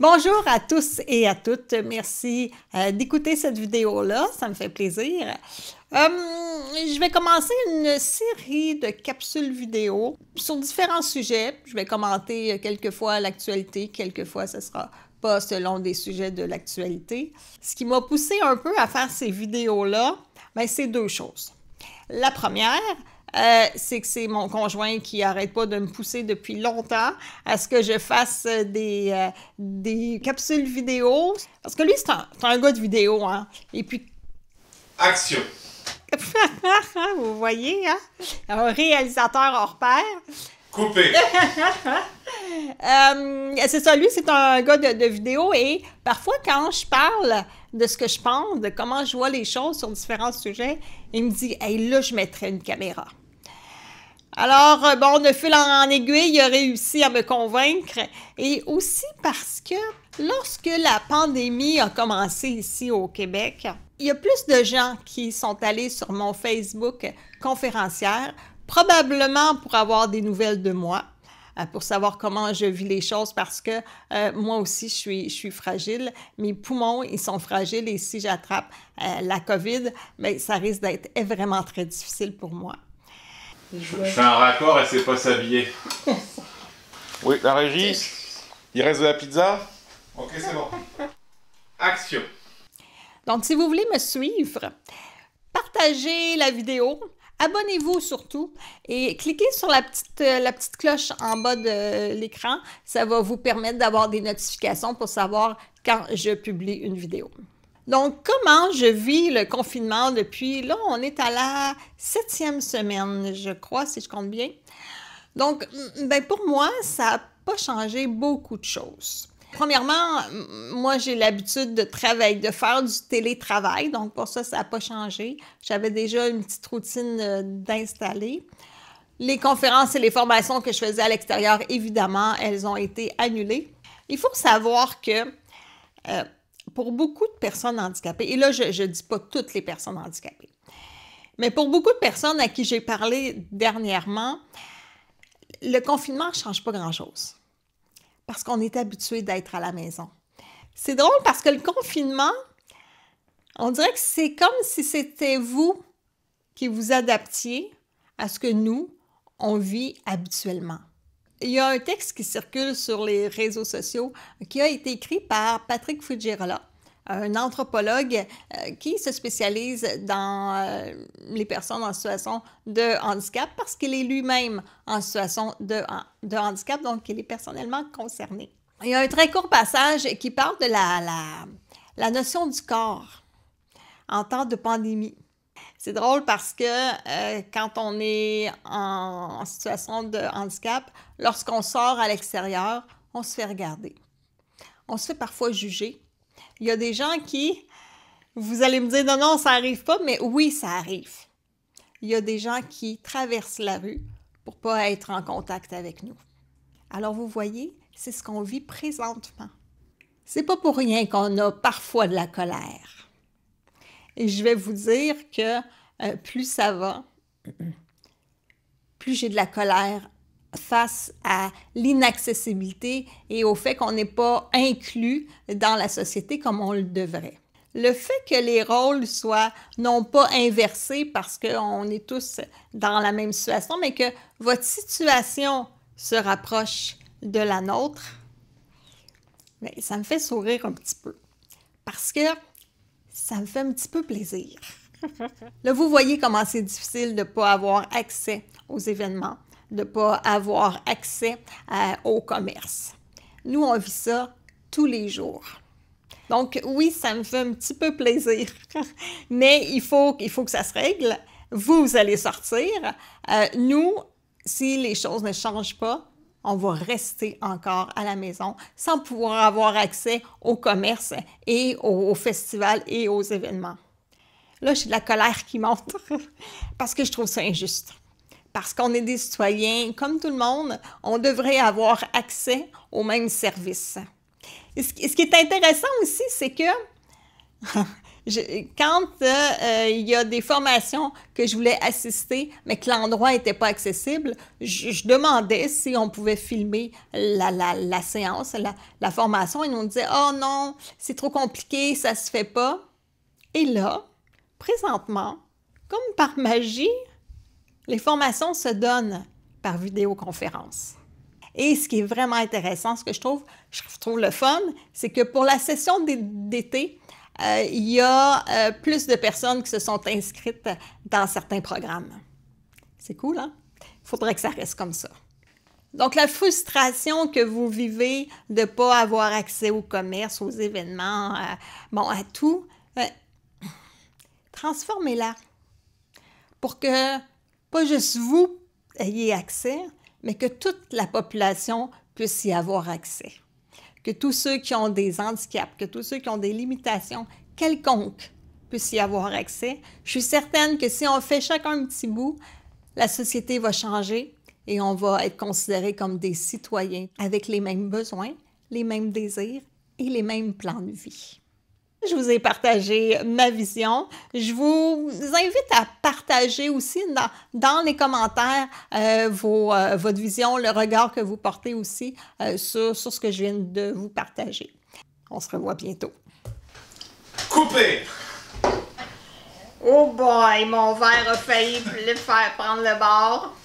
Bonjour à tous et à toutes. Merci d'écouter cette vidéo-là. Ça me fait plaisir. Je vais commencer une série de capsules vidéo sur différents sujets. Je vais commenter quelquefois l'actualité, quelquefois ce sera pas selon des sujets de l'actualité. Ce qui m'a poussé un peu à faire ces vidéos-là, c'est deux choses. La première, c'est que c'est mon conjoint qui n'arrête pas de me pousser depuis longtemps à ce que je fasse des capsules vidéo. Parce que lui, c'est un gars de vidéo, hein. Et puis... Action! Vous voyez, hein? Un réalisateur hors pair. Coupé! C'est ça, lui, c'est un gars de vidéo et parfois, quand je parle de ce que je pense, de comment je vois les choses sur différents sujets, il me dit « Hey, là, je mettrais une caméra. » Alors, bon, de fil en aiguille, il a réussi à me convaincre. Et aussi parce que lorsque la pandémie a commencé ici au Québec, il y a plus de gens qui sont allés sur mon Facebook conférencière, probablement pour avoir des nouvelles de moi, pour savoir comment je vis les choses, parce que moi aussi, je suis fragile. Mes poumons, ils sont fragiles et si j'attrape la COVID, bien, ça risque d'être vraiment très difficile pour moi. Je fais un raccord, elle ne sait pas s'habiller. Oui, la régie, il reste de la pizza? OK, c'est bon. Action! Donc, si vous voulez me suivre, partagez la vidéo, abonnez-vous surtout et cliquez sur la petite cloche en bas de l'écran. Ça va vous permettre d'avoir des notifications pour savoir quand je publie une vidéo. Donc, comment je vis le confinement depuis... Là, on est à la 7e semaine, je crois, si je compte bien. Donc, ben pour moi, ça n'a pas changé beaucoup de choses. Premièrement, moi, j'ai l'habitude de travailler, de faire du télétravail. Donc, pour ça, ça n'a pas changé. J'avais déjà une petite routine d'installer. Les conférences et les formations que je faisais à l'extérieur, évidemment, elles ont été annulées. Il faut savoir que pour beaucoup de personnes handicapées, et là, je ne dis pas toutes les personnes handicapées, mais pour beaucoup de personnes à qui j'ai parlé dernièrement, le confinement ne change pas grand-chose. Parce qu'on est habitué d'être à la maison. C'est drôle parce que le confinement, on dirait que c'est comme si c'était vous qui vous adaptiez à ce que nous, on vit habituellement. Il y a un texte qui circule sur les réseaux sociaux qui a été écrit par Patrick Fougeyrollas, un anthropologue qui se spécialise dans les personnes en situation de handicap parce qu'il est lui-même en situation de handicap, donc il est personnellement concerné. Il y a un très court passage qui parle de la notion du corps en temps de pandémie. C'est drôle parce que quand on est en situation de handicap, lorsqu'on sort à l'extérieur, on se fait regarder. On se fait parfois juger. Il y a des gens qui, vous allez me dire, non, non, ça n'arrive pas, mais oui, ça arrive. Il y a des gens qui traversent la rue pour ne pas être en contact avec nous. Alors, vous voyez, c'est ce qu'on vit présentement. C'est pas pour rien qu'on a parfois de la colère. Et je vais vous dire que plus ça va, plus j'ai de la colère face à l'inaccessibilité et au fait qu'on n'est pas inclus dans la société comme on le devrait. Le fait que les rôles soient non pas inversés parce qu'on est tous dans la même situation, mais que votre situation se rapproche de la nôtre, bien, ça me fait sourire un petit peu parce que ça me fait un petit peu plaisir. Là, vous voyez comment c'est difficile de ne pas avoir accès aux événements, de ne pas avoir accès au commerce. Nous, on vit ça tous les jours. Donc, oui, ça me fait un petit peu plaisir, mais il faut que ça se règle. Vous allez sortir. Nous, si les choses ne changent pas, on va rester encore à la maison sans pouvoir avoir accès au commerce et aux festivals et aux événements. Là, j'ai de la colère qui monte parce que je trouve ça injuste. Parce qu'on est des citoyens, comme tout le monde, on devrait avoir accès aux mêmes services. Et ce qui est intéressant aussi, c'est que Quand il y a des formations que je voulais assister, mais que l'endroit n'était pas accessible, je demandais si on pouvait filmer la séance, la formation. Ils nous disaient « Oh non, c'est trop compliqué, ça ne se fait pas. » Et là, présentement, comme par magie, les formations se donnent par vidéoconférence. Et ce qui est vraiment intéressant, ce que je trouve le fun, c'est que pour la session d'été, il y a plus de personnes qui se sont inscrites dans certains programmes. C'est cool, hein? Il faudrait que ça reste comme ça. Donc, la frustration que vous vivez de ne pas avoir accès au commerce, aux événements, bon, à tout, transformez-la pour que pas juste vous ayez accès, mais que toute la population puisse y avoir accès. Que tous ceux qui ont des handicaps, que tous ceux qui ont des limitations quelconques puissent y avoir accès. Je suis certaine que si on fait chacun un petit bout, la société va changer et on va être considérés comme des citoyens avec les mêmes besoins, les mêmes désirs et les mêmes plans de vie. Je vous ai partagé ma vision. Je vous invite à partager aussi dans les commentaires votre vision, le regard que vous portez aussi sur ce que je viens de vous partager. On se revoit bientôt. Coupé! Oh boy, mon verre a failli faire prendre le bord.